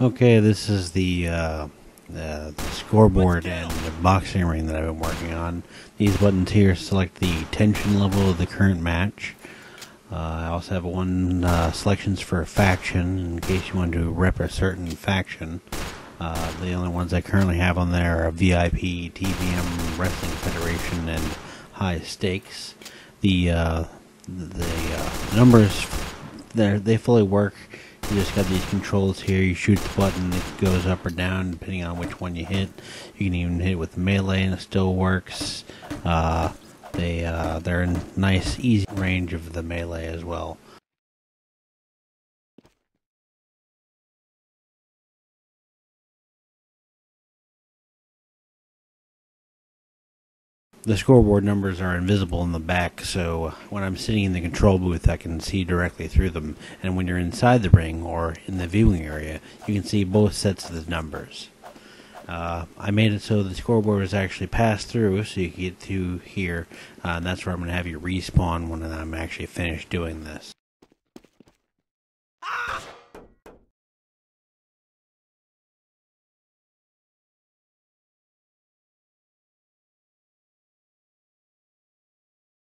Okay, this is the scoreboard and the boxing ring that I've been working on. These buttons here select the tension level of the current match. I also have selections for faction in case you want to rep a certain faction. The only ones I currently have on there are VIP, TBM, Wrestling Federation, and High Steaks. The numbers there, they fully work. You just got these controls here. You shoot the button, it goes up or down depending on which one you hit. You can even hit it with melee and it still works. They're in nice easy range of the melee as well. The scoreboard numbers are invisible in the back, so when I'm sitting in the control booth I can see directly through them, and when you're inside the ring or in the viewing area you can see both sets of the numbers. I made it so the scoreboard was actually passed through so you can get through here, and that's where I'm going to have you respawn when I'm actually finished doing this.